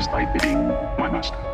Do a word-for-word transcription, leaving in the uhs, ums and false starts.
is thy bidding, my master.